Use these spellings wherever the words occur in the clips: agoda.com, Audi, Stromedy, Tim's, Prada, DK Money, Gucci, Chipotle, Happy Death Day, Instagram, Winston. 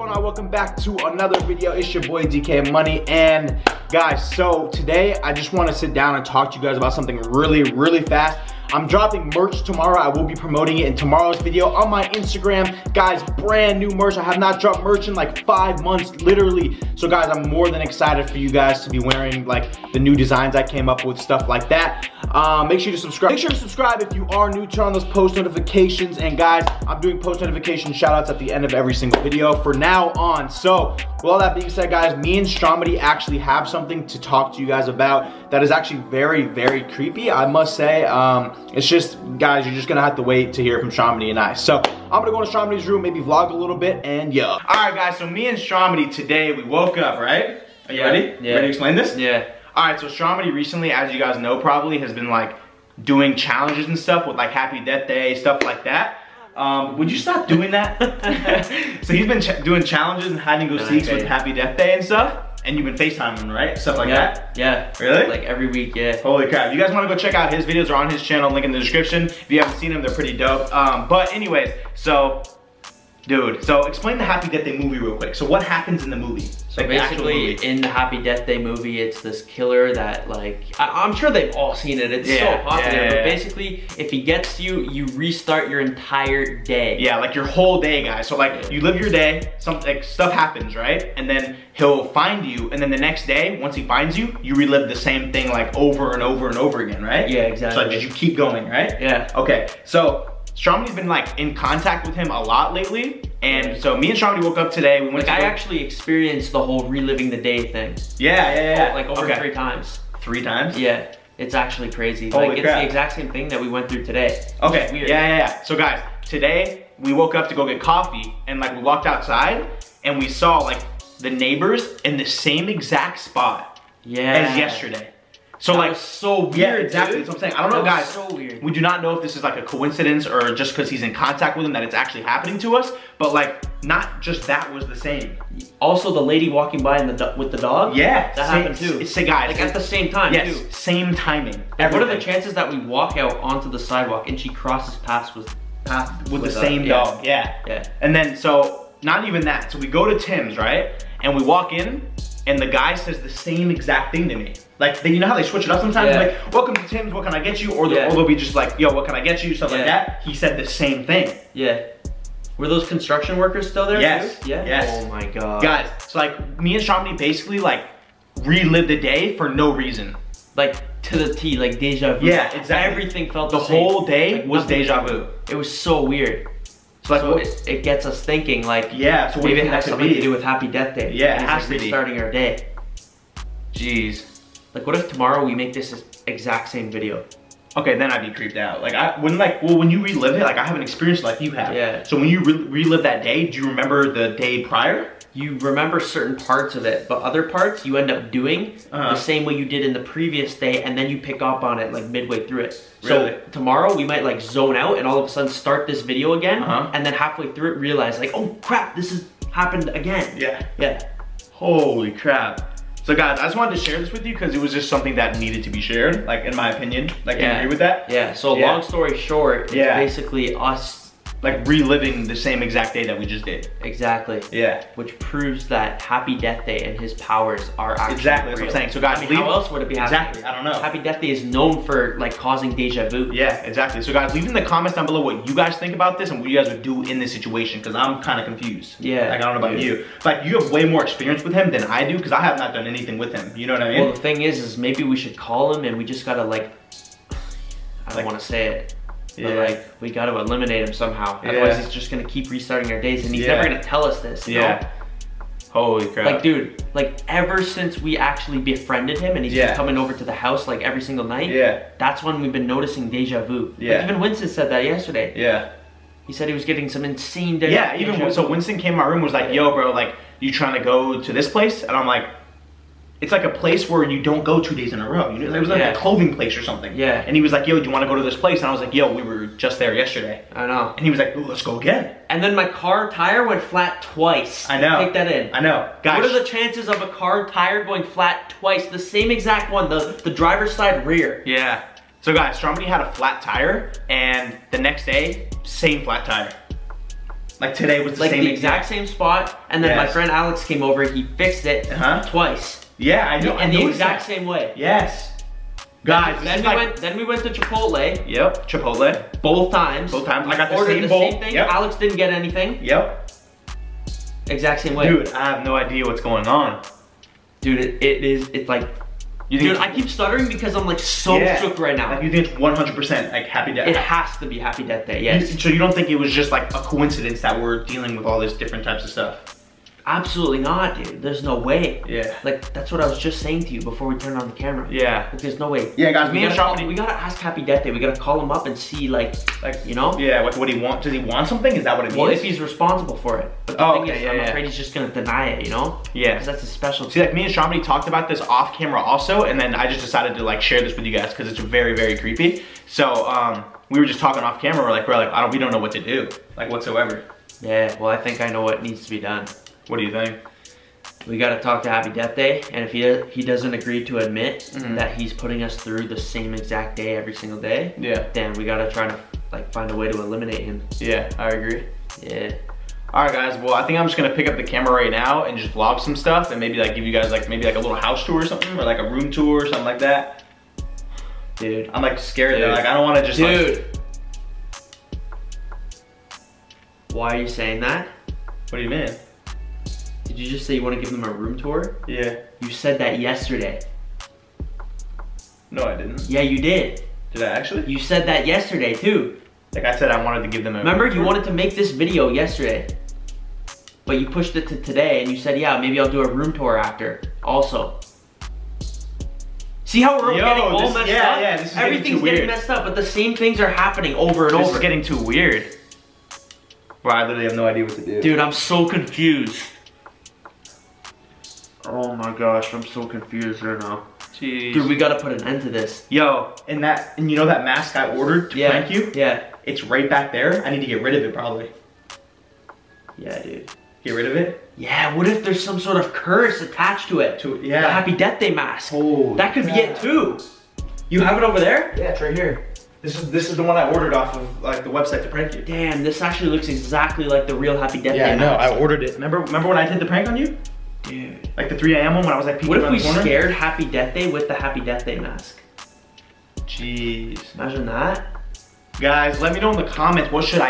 going on? Welcome back to another video. It's your boy DK Money, and guys, so today I just want to sit down and talk to you guys about something really fast. I'm dropping merch tomorrow. I will be promoting it in tomorrow's video on my Instagram. Guys, brand new merch. I have not dropped merch in like 5 months, literally. So guys, I'm more than excited for you guys to be wearing like the new designs I came up with, stuff like that. Make sure to subscribe. Make sure to subscribe if you are new. Turn on those post notifications. And guys, I'm doing post notification shout outs at the end of every single video from now on. So with all that being said, guys, me and Stromedy actually have something to talk to you guys about that is actually very creepy, I must say. It's just, guys, you're just gonna have to wait to hear from Stromedy and I. So I'm gonna go into Stromedy's room, maybe vlog a little bit, and yeah. All right, guys, so me and Stromedy today, we woke up, right? Are you ready? Yeah. Ready to explain this? Yeah. All right, so Stromedy recently, as you guys know probably, has been like doing challenges and stuff with like Happy Death Day, stuff like that. Would you stop doing that? So he's been doing challenges and hide-and-go-seeks with Happy Death Day and stuff. And you've been FaceTiming, right? Stuff like that? Yeah. Really? Like every week, yeah. Holy crap. You guys want to go check out his videos, are on his channel, link in the description. If you haven't seen them, they're pretty dope. But anyways, so, dude. So explain the Happy Death Day movie real quick. So what happens in the movie? So like basically, in the Happy Death Day movie, it's this killer that like, I'm sure they've all seen it. It's so popular, but basically, if he gets you, you restart your entire day. Yeah, like your whole day, guys. So like, you live your day, stuff happens, right? And then he'll find you, and then the next day, once he finds you, you relive the same thing like over and over and over again, right? Yeah, exactly. So like, you keep going, right? Yeah. Okay, so Stromedy's been like in contact with him a lot lately, and so me and Stromedy woke up today. We went to actually experienced the whole reliving the day thing. Yeah. Like over 3 times. 3 times? Yeah. It's actually crazy. Holy crap. It's the exact same thing that we went through today. Okay. It's weird. Yeah. So guys, today we woke up to go get coffee, and like we walked outside and we saw like the neighbors in the same exact spot as yesterday. So that like, so weird. Yeah, exactly. Dude. That's what I'm saying. I don't know, guys. So weird. We do not know if this is like a coincidence or just because he's in contact with him that it's actually happening to us. But like, not just that was the same. Also, the lady walking by in the with the dog. Yeah, that happened too. It's the guy. Like at the same time. Yes. Too. Same timing. Everything. What are the chances that we walk out onto the sidewalk and she crosses paths with the same dog? Yeah. And then so not even that. So we go to Tim's, right? And we walk in, and the guy says the same exact thing to me. Like, you know how they switch it up sometimes? Yeah. Like, welcome to Tim's, what can I get you? Or they'll be just like, yo, what can I get you? Stuff like that. He said the same thing. Yeah. Were those construction workers still there? Yes. Too? Yeah. Yes. Oh my God. Guys, so like, me and Stromedy basically like relived the day for no reason. Like, to the T, like deja vu. Yeah, exactly. Everything felt the same. The whole day like, was deja vu. It was so weird. Like, so it gets us thinking like, yeah, so maybe it has something to do with Happy Death Day. Yeah, it has to be starting our day. Jeez. Like, what if tomorrow we make this exact same video? Okay, then I'd be creeped out. Like, when you relive it, like, I haven't experienced like you have. Yeah. So when you relive that day, do you remember the day prior? You remember certain parts of it, but other parts you end up doing the same way you did in the previous day, and then you pick up on it like midway through it. Really? So tomorrow we might like zone out and all of a sudden start this video again, and then halfway through it realize like, oh crap, this has happened again. Yeah. Holy crap. So guys, I just wanted to share this with you because it was just something that needed to be shared, like in my opinion. Like, I agree with that. Yeah, so long story short, it's basically us like reliving the same exact day that we just did. Exactly. Yeah. Which proves that Happy Death Day and his powers are actually real. That's what I'm saying. So guys, how else would it be happening? Exactly, I don't know. Happy Death Day is known for like causing deja vu. Yeah, exactly. So guys, leave in the comments down below what you guys think about this and what you guys would do in this situation, because I'm kind of confused. Yeah. Like, I don't know about you. But you have way more experience with him than I do, because I have not done anything with him. You know what I mean? Well, the thing is maybe we should call him and we just gotta like, I don't want to say it. But like, we got to eliminate him somehow. Otherwise, he's just going to keep restarting our days, and he's never going to tell us this. You know? Holy crap. Like, dude, like, ever since we actually befriended him, and he's just coming over to the house, like, every single night, that's when we've been noticing deja vu. Yeah. Like, even Winston said that yesterday. Yeah. He said he was getting some insane deja vu. Yeah, even so Winston came in my room and was like, yo, bro, like, you trying to go to this place? And I'm like, it's like a place where you don't go 2 days in a row. You know, it was like a clothing place or something. Yeah. And he was like, yo, do you want to go to this place? And I was like, yo, we were just there yesterday. I know. And he was like, ooh, let's go again. And then my car tire went flat twice. I know. Take that in. I know. Gosh. What are the chances of a car tire going flat twice? The same exact one, the driver's side rear. Yeah. So guys, Stromedy had a flat tire, and the next day, same flat tire. Like today was the same exact same spot, and then my friend Alex came over, he fixed it twice. Yeah, I know. And the exact same way. Yes. Guys, then we went to Chipotle. Yep. Chipotle. Both times. I got the same bowl. Yep. Alex didn't get anything. Yep. Exact same way. Dude, I have no idea what's going on. Dude, it's like. Dude, I keep stuttering because I'm like so shook right now. Like you think it's 100% like Happy Death Day? It has to be Happy Death Day, yes. So you don't think it was just like a coincidence that we're dealing with all these different types of stuff? Absolutely not, dude. There's no way. Yeah. Like, that's what I was just saying to you before we turned on the camera. Yeah. Like, there's no way. Yeah, guys, me and Sean, we gotta ask Happy Death Day. We gotta call him up and see, like you know? Yeah, like, what do he want? Does he want something? Is that what it means? Well, if he's responsible for it. But the thing is, I'm afraid he's just gonna deny it, you know? Yeah. Because that's a special. See, like, me and Stromedy talked about this off camera also, and then I just decided to, like, share this with you guys because it's very, very creepy. So, we were just talking off camera. We're like, we don't know what to do, like, whatsoever. Yeah, well, I think I know what needs to be done. What do you think? We got to talk to Happy Death Day, and if he doesn't agree to admit that he's putting us through the same exact day every single day, then we got to try to like find a way to eliminate him. Yeah, I agree. Yeah. All right, guys. Well, I think I'm just gonna pick up the camera right now and just vlog some stuff, and maybe like give you guys like maybe like a little house tour or something, or like a room tour or something like that. Dude, I'm like scared though. Like I don't want to just. Dude. Like... Why are you saying that? What do you mean? Did you just say you want to give them a room tour? Yeah. You said that yesterday. No, I didn't. Yeah, you did. Did I actually? You said that yesterday, too. Like I said, I wanted to give them a room tour. Remember, you wanted to make this video yesterday, but you pushed it to today, and you said, yeah, maybe I'll do a room tour after, also. See how we're getting all messed up? Yeah, this is everything's getting messed up, but the same things are happening over and over. This is getting too weird. Bro, I literally have no idea what to do. Dude, I'm so confused. Oh my gosh, I'm so confused right now. Jeez. Dude, we gotta put an end to this. Yo, and you know that mask I ordered to prank you? Yeah. It's right back there. I need to get rid of it probably. Yeah, dude. Get rid of it? Yeah, what if there's some sort of curse attached to it? Yeah. The Happy Death Day mask. Oh. That could be it too. You have it over there? Yeah, it's right here. This is the one I ordered off of like the website to prank you. Damn, this actually looks exactly like the real Happy Death Day mask. Yeah, I know. I ordered it. Remember when I did the prank on you? Dude. Like the 3 a.m. one when I was like peeking around the corner? What if we scared Happy Death Day with the Happy Death Day mask? Jeez. Imagine that. Guys, let me know in the comments, what should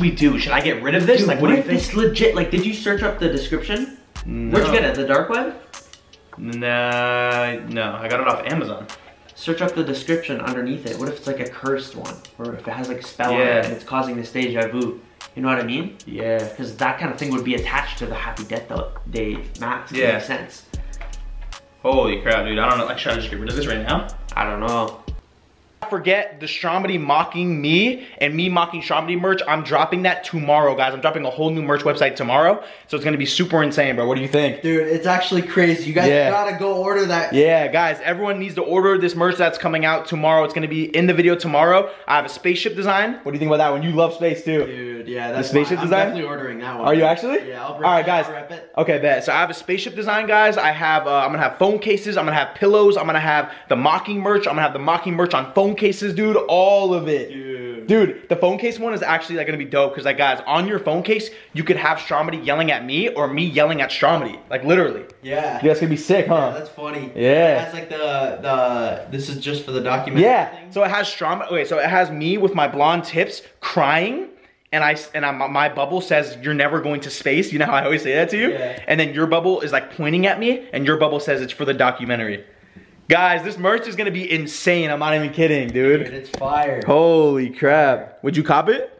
we do? Should I get rid of this? Dude, like, what if this legit, like, did you search up the description? No. Where'd you get it, the dark web? Nah, no, I got it off Amazon. Search up the description underneath it. What if it's like a cursed one? Or if it has like a spell on it and it's causing this deja vu? You know what I mean? Yeah. Because that kind of thing would be attached to the Happy Death Day mask. Yeah. Makes sense. Holy crap, dude. I don't know. Like, should I just get rid of this right now? I don't know. Forget the Stromedy mocking me and me mocking Stromedy merch. I'm dropping that tomorrow, guys. I'm dropping a whole new merch website tomorrow. So it's going to be super insane, bro. What do you think? Dude, it's actually crazy. You guys got to go order that. Yeah, guys. Everyone needs to order this merch that's coming out tomorrow. It's going to be in the video tomorrow. I have a spaceship design. What do you think about that one? You love space, too. Dude, yeah. That's the spaceship design? I'm definitely ordering that one. Are you actually? Yeah, I'll rep it. All right, guys. Okay, bet. So I have a spaceship design, guys. I have, I'm going to have phone cases. I'm going to have pillows. I'm going to have the mocking merch. I'm going to have the mocking merch on phone cases, dude, all of it. Dude, the phone case one is actually like gonna be dope because like guys, on your phone case, you could have Stromedy yelling at me or me yelling at Stromedy. Like literally. Yeah. Dude, that's gonna be sick, huh? Yeah, that's funny. Yeah. That's like the this is just for the documentary thing. So it has Stromedy. Okay, so it has me with my blonde tips crying. And my bubble says, you're never going to space. You know how I always say that to you? Yeah. And then your bubble is like pointing at me and your bubble says it's for the documentary. Guys, this merch is gonna be insane. I'm not even kidding, dude. Dude, it's fire. Holy crap. Would you cop it?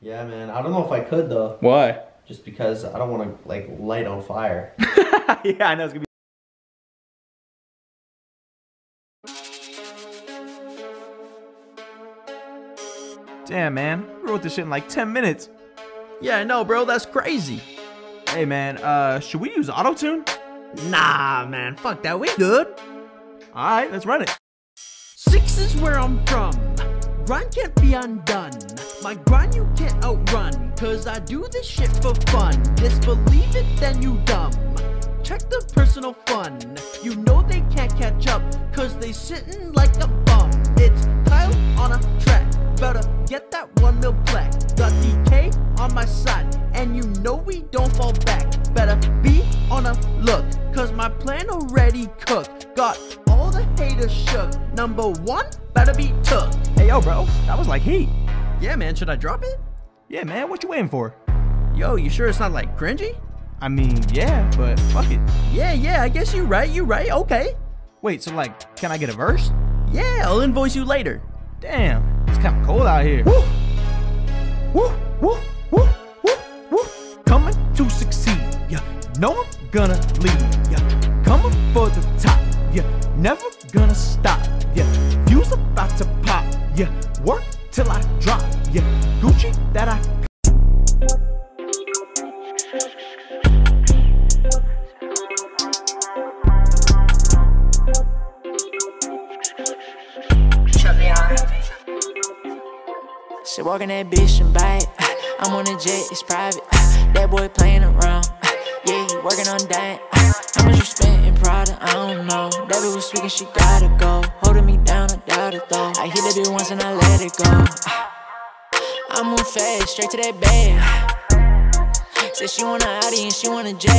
Yeah, man. I don't know if I could, though. Why? Just because I don't wanna, like, light on fire. Yeah, I know. It's gonna be. Damn, man. We wrote this shit in like 10 minutes. Yeah, I know, bro. That's crazy. Hey, man. Should we use auto-tune? Nah, man. Fuck that. We good. Alright, let's run it. Six is where I'm from. Grind can't be undone. My grind you can't outrun. Cause I do this shit for fun. Disbelieve it, then you dumb. Check the personal fun. You know they can't catch up. Cause they sitting like a bum. It's Kyle on a track. Better get that 1 mil black. Got DK on my side. and you know we don't fall back. Better be on a look, cause my plan already cooked. Got all the haters shook. Number one, better be took. Hey yo bro, that was like heat. Yeah man, should I drop it? Yeah man, what you waiting for? Yo, you sure it's not like cringy? I mean, yeah, but fuck it. Yeah, I guess you right, okay. Wait, so like, can I get a verse? Yeah, I'll invoice you later. Damn, it's kind of cold out here. Woo! Woo, woo, woo, woo, woo. Coming to succeed, yeah, know I'm gonna lead, yeah. Coming for the top, yeah, never gonna stop, yeah. Fuse about to pop, yeah, work till I drop, yeah. Gucci that I... She walkin' that bitch and buy it. I'm on a jet, it's private. That boy playin' around. Yeah, he workin' on that. How much you spent in Prada? I don't know. That bitch was speaking, she gotta go. Holding me down, I doubt it though. I hit that bitch once and I let it go. I move fast, straight to that bed. Said she want an Audi and she want a jet.